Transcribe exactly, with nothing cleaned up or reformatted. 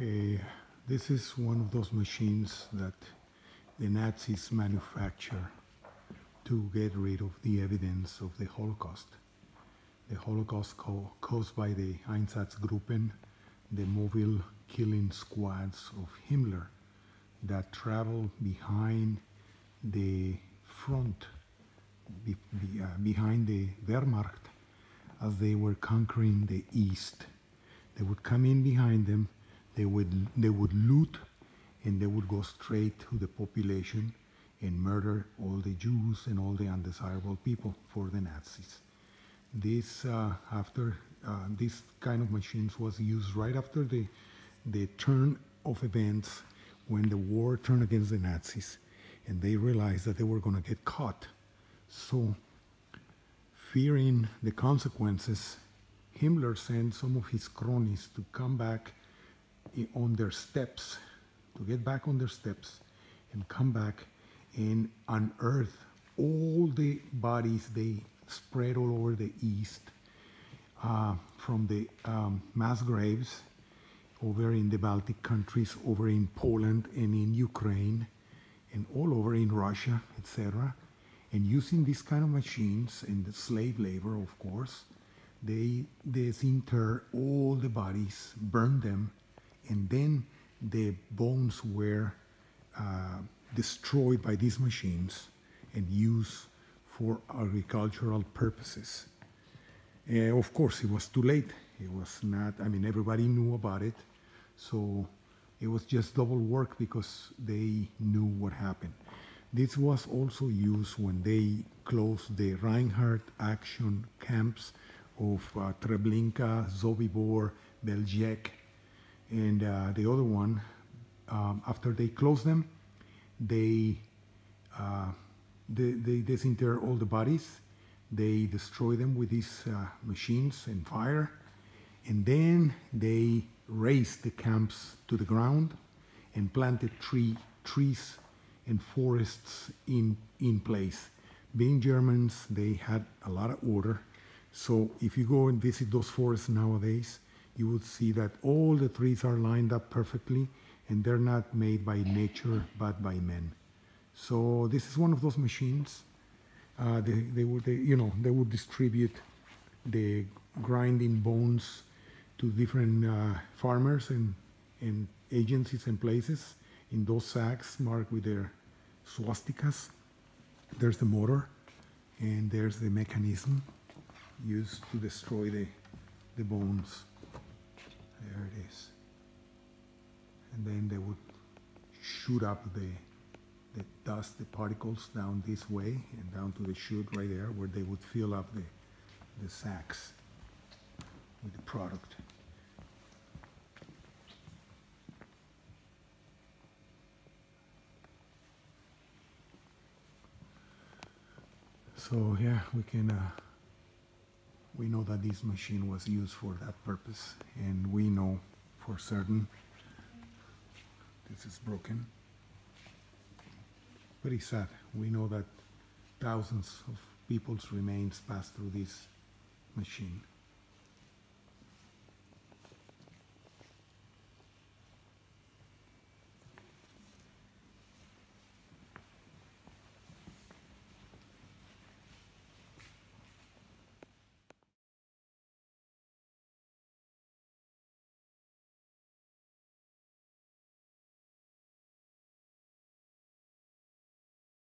Okay, this is one of those machines that the Nazis manufactured to get rid of the evidence of the Holocaust. The Holocaust co caused by the Einsatzgruppen, the mobile killing squads of Himmler that travel behind the front, be, be, uh, behind the Wehrmacht, as they were conquering the East. They would come in behind them, they would, they would loot, and they would go straight to the population and murder all the Jews and all the undesirable people for the Nazis. This, uh, after, uh, this kind of machines was used right after the, the turn of events when the war turned against the Nazis, and they realized that they were going to get caught. So, fearing the consequences, Himmler sent some of his cronies to come back on their steps, to get back on their steps and come back and unearth all the bodies they spread all over the East, uh, from the um, mass graves over in the Baltic countries, over in Poland and in Ukraine, and all over in Russia, et cetera. And using these kind of machines and the slave labor, of course, they disinter all the bodies, burn them, and then the bones were uh, destroyed by these machines and used for agricultural purposes. Uh, of course, it was too late. It was not, I mean, everybody knew about it. So it was just double work because they knew what happened. This was also used when they closed the Reinhardt action camps of uh, Treblinka, Sobibor, Belzec, and uh, the other one. Um, after they closed them, they uh, They, they disinter all the bodies, they destroy them with these uh, machines and fire, and then they raise the camps to the ground and planted tree, trees and forests in, in place. Being Germans, they had a lot of order, so if you go and visit those forests nowadays, you would see that all the trees are lined up perfectly, and they're not made by nature but by men. So this is one of those machines. Uh, they, they would, they, you know, they would distribute the grinding bones to different uh, farmers and, and agencies and places in those sacks marked with their swastikas. There's the motor, and there's the mechanism used to destroy the, the bones. There it is. And then they would shoot up the the dust, the particles down this way and down to the chute right there where they would fill up the, the sacks with the product. So yeah, we can, uh, we know that this machine was used for that purpose, and we know for certain this is broken. Pretty sad. We know that thousands of people's remains passed through this machine.